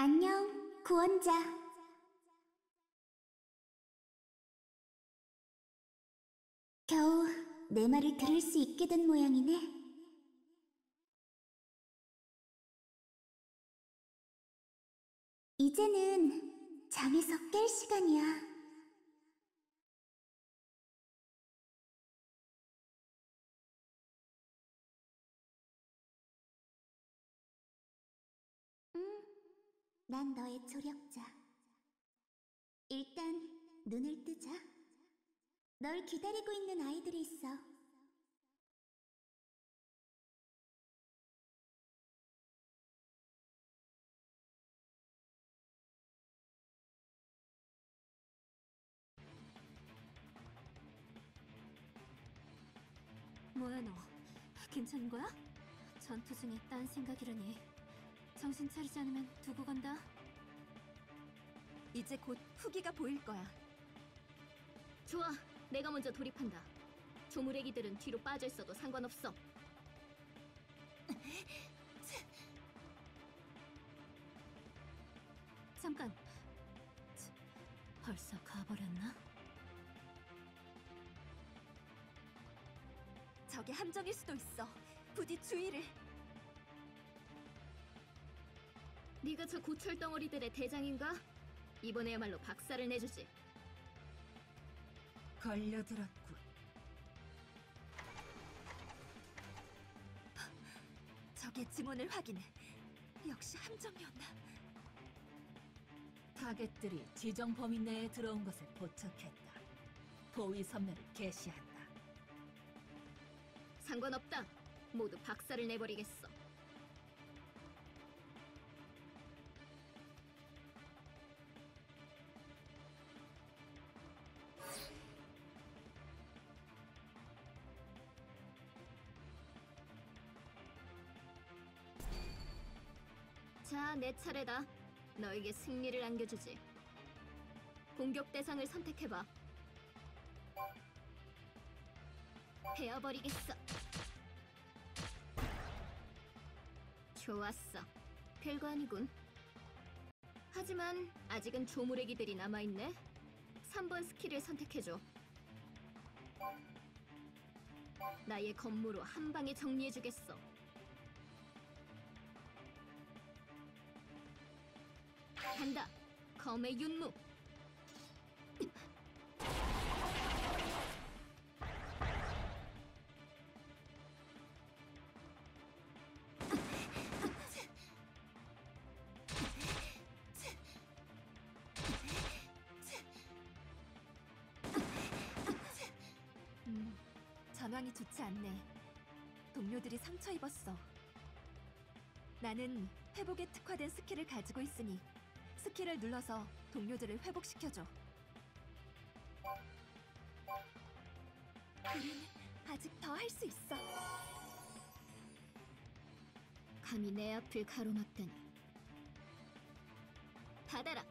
안녕, 구원자. 겨우 내 말을 들을 수 있게 된 모양이네. 이제는 잠에서 깰 시간이야. 난 너의 조력자. 일단 눈을 뜨자. 널 기다리고 있는 아이들이 있어. 뭐야 너? 괜찮은 거야? 전투 중에 딴 생각이라니. 정신 차리지 않으면 두고 간다. 이제 곧 후기가 보일 거야. 좋아, 내가 먼저 돌입한다. 조물애기들은 뒤로 빠져 있어도 상관없어. 잠깐, 벌써 가버렸나? 저게 함정일 수도 있어. 부디 주의를. 네가 저 고철 덩어리들의 대장인가? 이번에야말로 박살을 내주지. 걸려들었군. 적의 지문을 확인해. 역시 함정이었나? 타겟들이 지정 범위 내에 들어온 것을 포착했다. 포위 선멸을 개시한다. 상관없다. 모두 박살을 내버리겠어. 자, 내 차례다. 너에게 승리를 안겨주지. 공격 대상을 선택해봐. 베어버리겠어. 좋았어. 별거 아니군. 하지만 아직은 조물애기들이 남아있네. 3번 스킬을 선택해줘. 나의 검무로 한 방에 정리해주겠어. 간다! 검의 윤무! 전황이 좋지 않네. 동료들이 상처 입었어. 나는 회복에 특화된 스킬을 가지고 있으니 스킬을 눌러서 동료들을 회복시켜줘. 우리는 아직 더 할 수 있어. 감히 내 앞을 가로막다니. 받아라.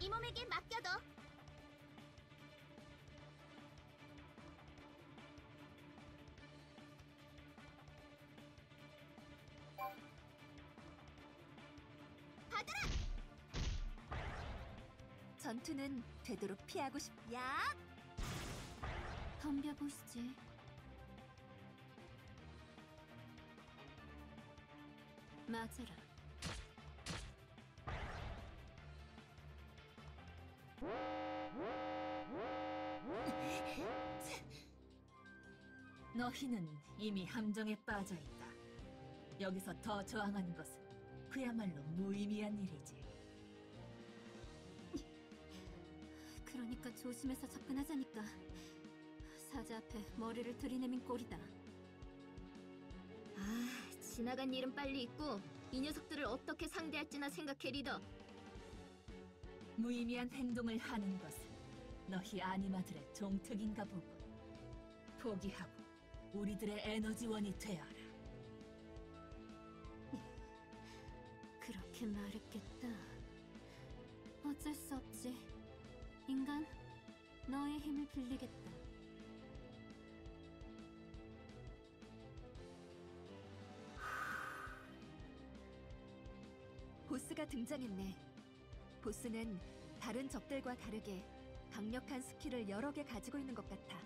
이 몸에게 맡겨둬. 전투는 되도록 피하고 싶... 야! 덤벼보시지. 맞아라. 너희는 이미 함정에 빠져있다. 여기서 더 저항하는 것은 그야말로 무의미한 일이지. 그러니까 조심해서 접근하자니까. 사자 앞에 머리를 들이내민 꼴이다. 아, 지나간 일은 빨리 잊고 이 녀석들을 어떻게 상대할지나 생각해, 리더. 무의미한 행동을 하는 것은 너희 아니마들의 종특인가 보고, 포기하고 우리들의 에너지원이 되어라. 그렇게 말했겠다. 어쩔 수 없지. 인간, 너의 힘을 빌리겠다. 보스가 등장했네. 보스는 다른 적들과 다르게 강력한 스킬을 여러 개 가지고 있는 것 같아.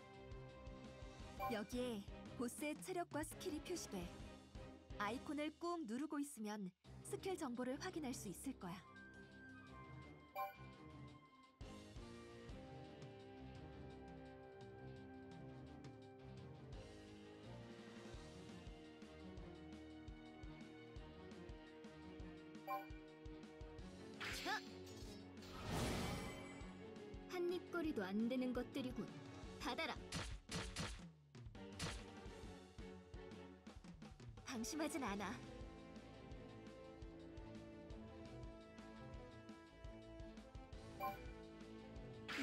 여기에 보스의 체력과 스킬이 표시돼. 아이콘을 꾹 누르고 있으면 스킬 정보를 확인할 수 있을 거야. 한입거리도 안 되는 것들이군. 닫아라! 방심하진 않아.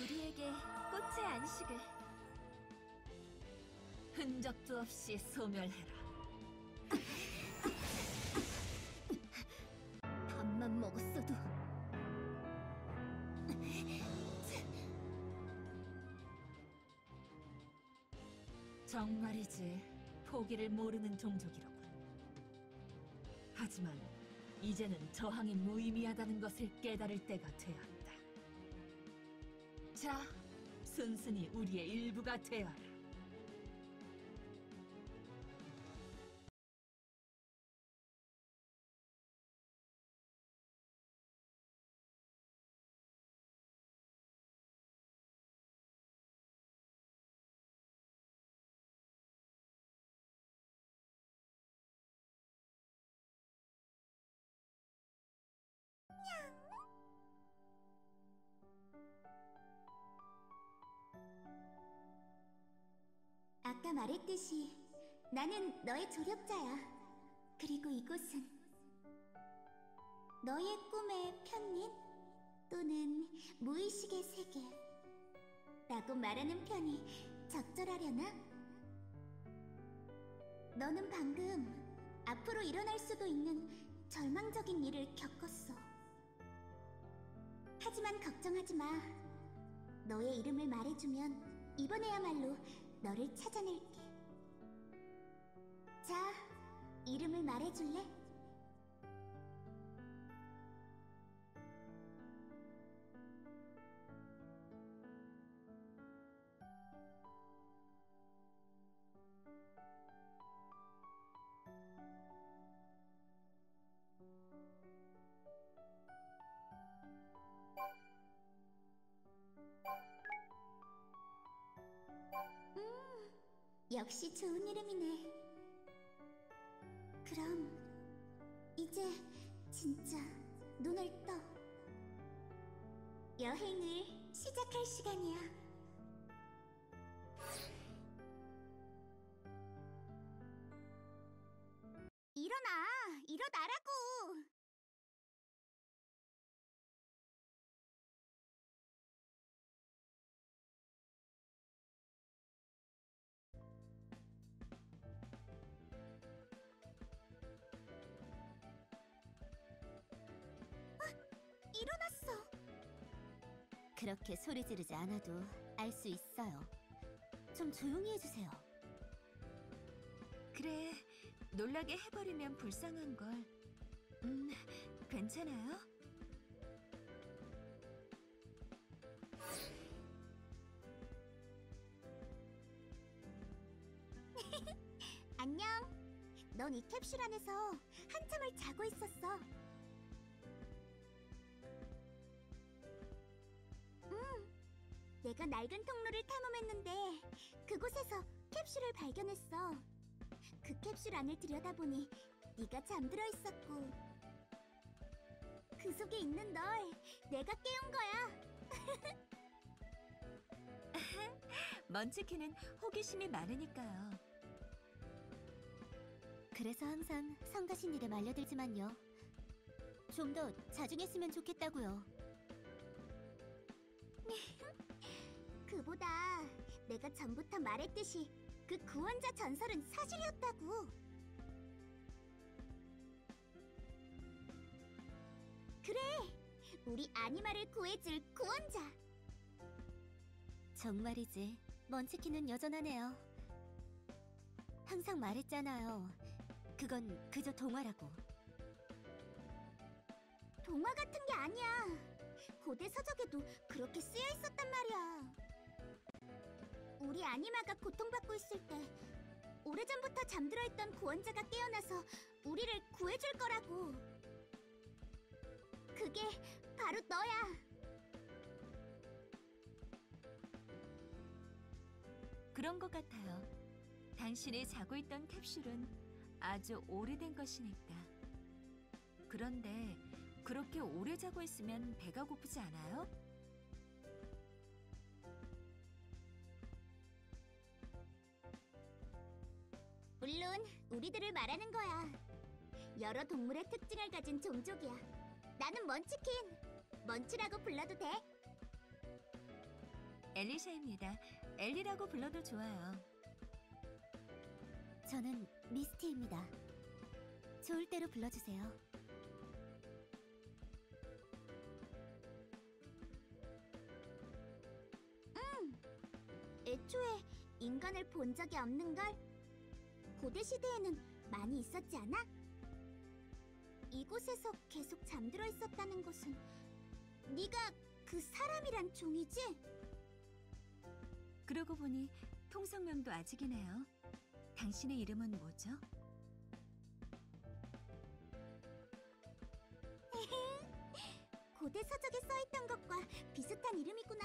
우리에게 꽃의 안식을. 흔적도 없이 소멸해라. 밥만 먹었어도. 정말이지, 포기를 모르는 종족이라고. 하지만 이제는 저항이 무의미하다는 것을 깨달을 때가 되었다. 자, 순순히 우리의 일부가 되어라. 아까 말했듯이 나는 너의 조력자야. 그리고 이곳은 너의 꿈의 편민 또는 무의식의 세계 라고 말하는 편이 적절하려나? 너는 방금 앞으로 일어날 수도 있는 절망적인 일을 겪었어. 하지만 걱정하지 마. 너의 이름을 말해주면 이번에야말로 너를 찾아낼게. 자, 이름을 말해줄래? 역시 좋은 이름이네. 그럼 이제 진짜 눈을 떠. 여행을 시작할 시간이야. 일어나! 일어나라고! 일어났어. 그렇게 소리 지르지 않아도 알 수 있어요. 좀 조용히 해주세요. 그래, 놀라게 해버리면 불쌍한걸. 괜찮아요? 안녕. 넌 이 캡슐 안에서 한참을 자고 있었어. 내가 낡은 통로를 탐험했는데 그곳에서 캡슐을 발견했어. 그 캡슐 안을 들여다보니 네가 잠들어 있었고, 그 속에 있는 널 내가 깨운 거야. 먼치킨은 호기심이 많으니까요. 그래서 항상 성가신 일에 말려들지만요. 좀 더 자중했으면 좋겠다고요. 그보다 내가 전부터 말했듯이 그 구원자 전설은 사실이었다고. 그래! 우리 아니마를 구해줄 구원자! 정말이지. 먼치킨은 여전하네요. 항상 말했잖아요. 그건 그저 동화라고. 동화 같은 게 아니야. 고대 서적에도 그렇게 쓰여 있었단 말이야. 우리 아니마가 고통받고 있을 때 오래전부터 잠들어 있던 구원자가 깨어나서 우리를 구해줄 거라고. 그게 바로 너야. 그런 것 같아요. 당신이 자고 있던 캡슐은 아주 오래된 것이니까. 그런데 그렇게 오래 자고 있으면 배가 고프지 않아요? 물론 우리들을 말하는 거야. 여러 동물의 특징을 가진 종족이야. 나는 먼치킨! 먼치라고 불러도 돼? 엘리샤입니다. 엘리라고 불러도 좋아요. 저는 미스티입니다. 좋을 대로 불러주세요. 애초에 인간을 본 적이 없는걸? 고대 시대에는 많이 있었지 않아? 이곳에서 계속 잠들어 있었다는 것은 네가 그 사람이란 종이지? 그러고 보니 통성명도 아직이네요. 당신의 이름은 뭐죠? 고대 서적에 써있던 것과 비슷한 이름이구나.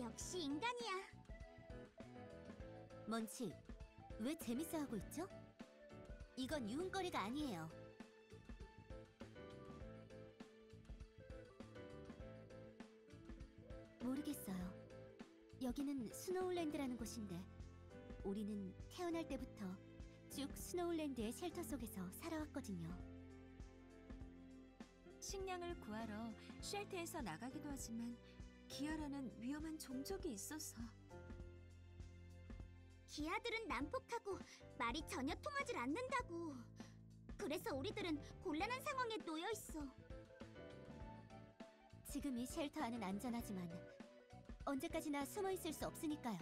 역시 인간이야. 먼치, 왜 재밌어하고 있죠? 이건 유흥거리가 아니에요. 모르겠어요. 여기는 스노우랜드라는 곳인데 우리는 태어날 때부터 쭉 스노우랜드의 쉘터 속에서 살아왔거든요. 식량을 구하러 쉘터에서 나가기도 하지만 기아라는 위험한 종족이 있어서. 기아들은 난폭하고 말이 전혀 통하질 않는다고. 그래서 우리들은 곤란한 상황에 놓여 있어. 지금 이 쉘터 안은 안전하지만 언제까지나 숨어 있을 수 없으니까요.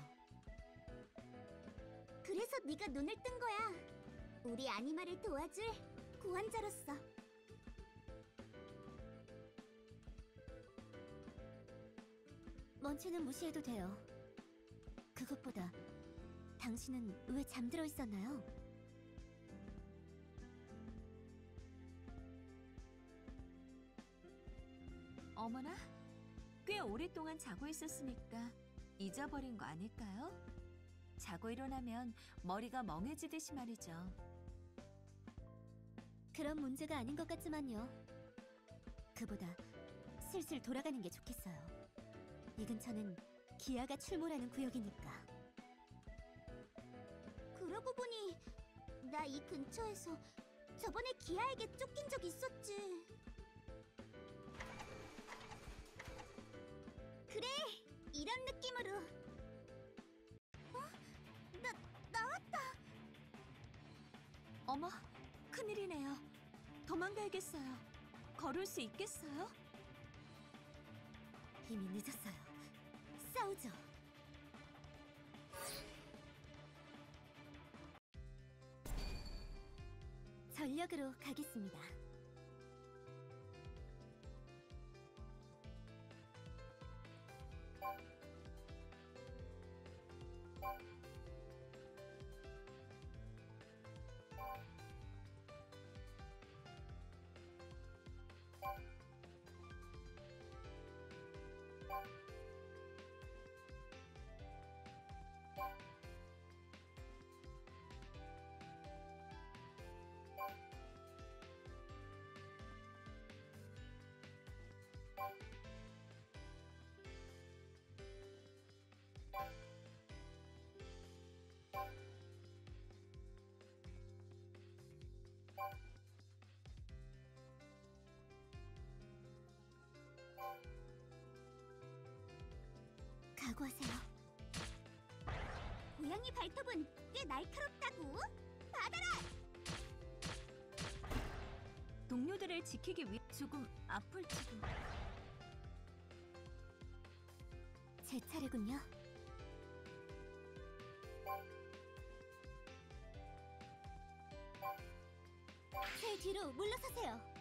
그래서 네가 눈을 뜬 거야. 우리 아니마를 도와줄 구원자로서. 먼치는 무시해도 돼요. 그것보다 당신은 왜 잠들어 있었나요? 어머나, 꽤 오랫동안 자고 있었으니까 잊어버린 거 아닐까요? 자고 일어나면 머리가 멍해지듯이 말이죠. 그런 문제가 아닌 것 같지만요. 그보다 슬슬 돌아가는 게 좋겠어요. 이 근처는 기아가 출몰하는 구역이니까. 그러고 보니 나 이 근처에서 저번에 기아에게 쫓긴 적 있었지. 그래! 이런 느낌으로. 어? 나왔다! 어머, 큰일이네요. 도망가야겠어요. 걸을 수 있겠어요? 이미 늦었어요. 싸우죠. 전력으로 가겠습니다. 각오하세요. 고양이 발톱은 꽤 날카롭다고? 받아라! 동료들을 지키기 위해 조금 아플지도. 제 차례군요. 제 뒤로 물러서세요.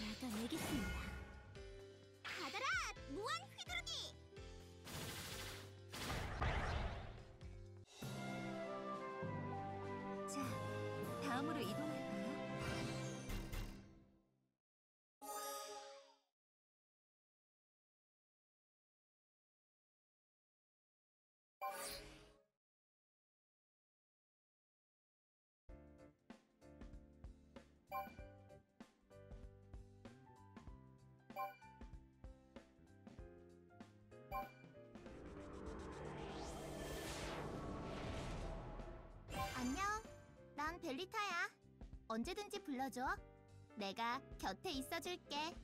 내가 내겠습니다. 받아라! 무한 휘두르기! 자, 다음으로 이동할까요? 안녕, 난 벨리타야. 언제든지 불러줘. 내가 곁에 있어줄게.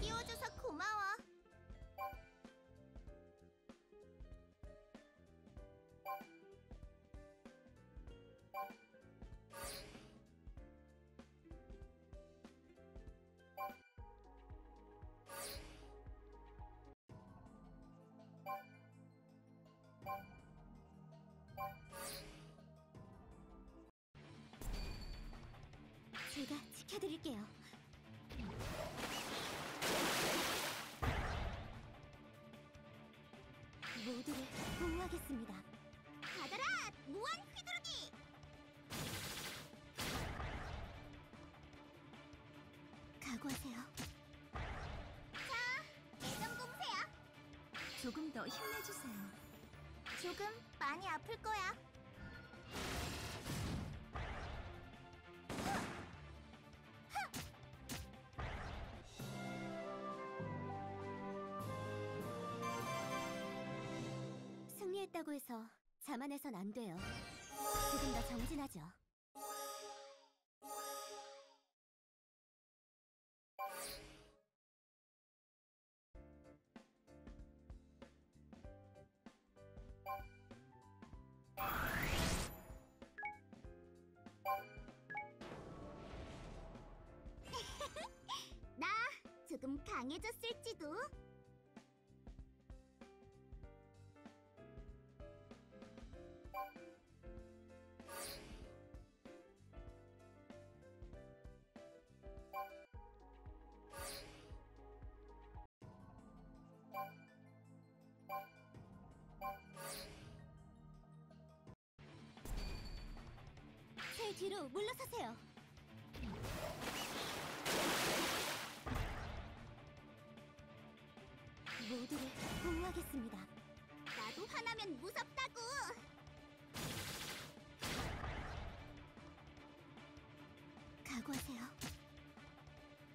끼워줘서 고마워. 제가 지켜드릴게요. 모두를 보호하겠습니다. 받아라! 무한 휘두르기! 각오하세요. 자, 애정 공세야. 조금 더 힘내주세요. 조금 많이 아플 거야. 했다고 해서 자만해선 안 돼요. 지금 더 정진하죠. 나 조금 강해졌을지도. 제 뒤로 물러서세요. 모두를 보호하겠습니다. 나도 화나면 무섭다고. 각오하세요.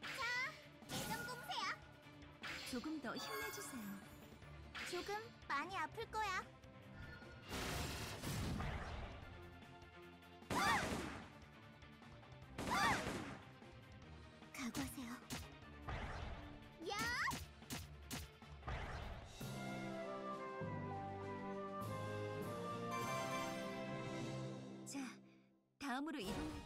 자, 애정 공세야. 조금 더 힘내주세요. 조금 많이 아플 거야. 각오하세요. 야! 자, 다음으로 이동할까요?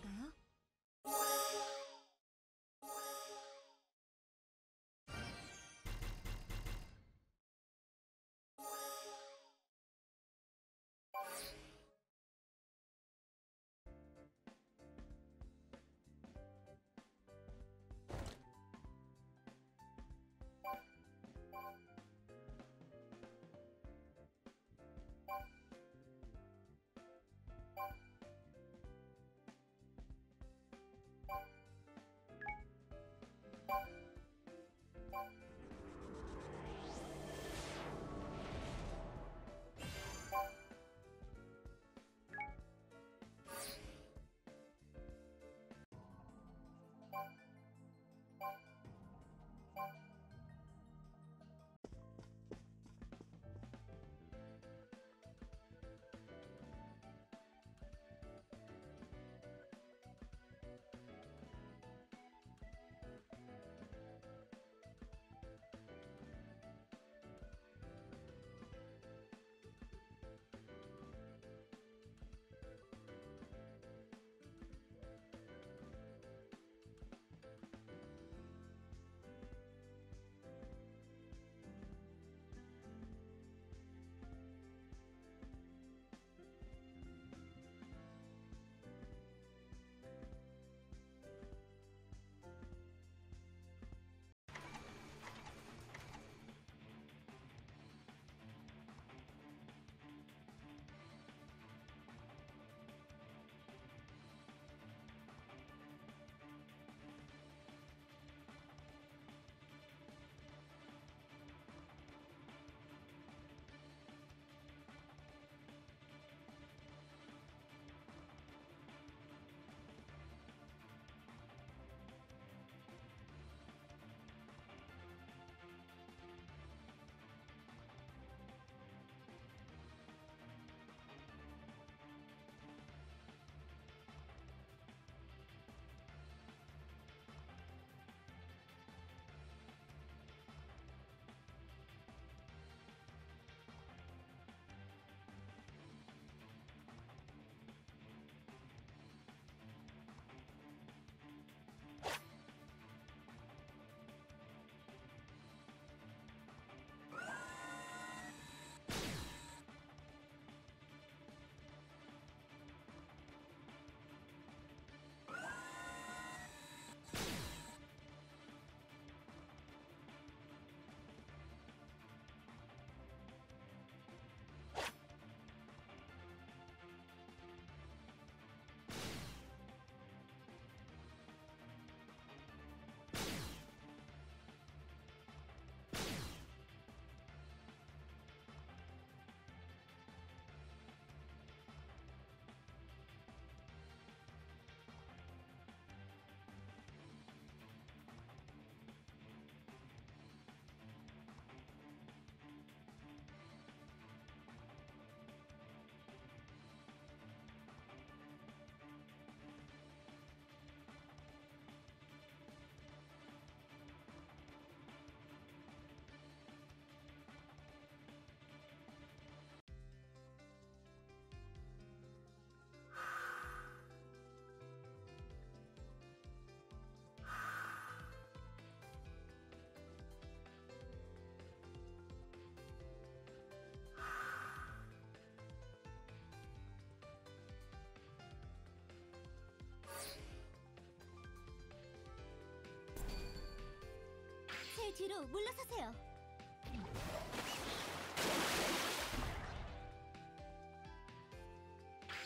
뒤로 물러서세요.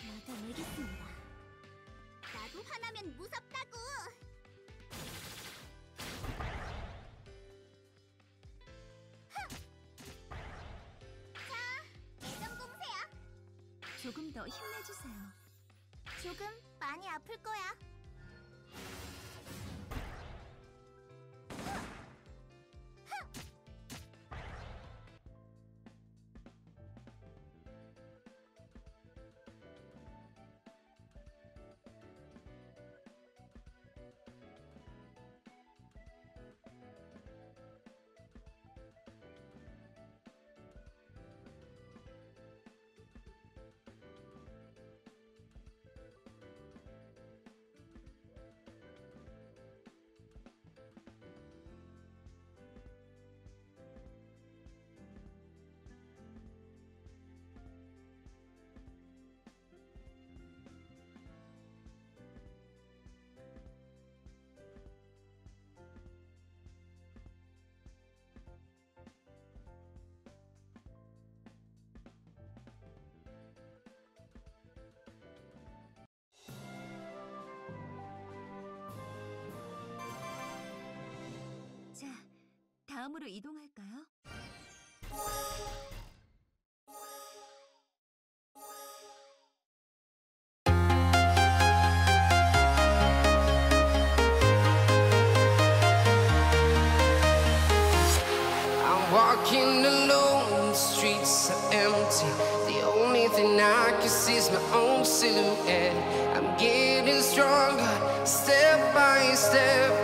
나도 내겠습니다. 나도 화나면 무섭다고. 자, 애정 공세요. 조금 더 힘내주세요. 조금 많이 아플 거야. 다음으로 이동할까요? I'm walking alone, the streets are empty. The only thing I can see is my own silhouette. I'm getting stronger, step by step.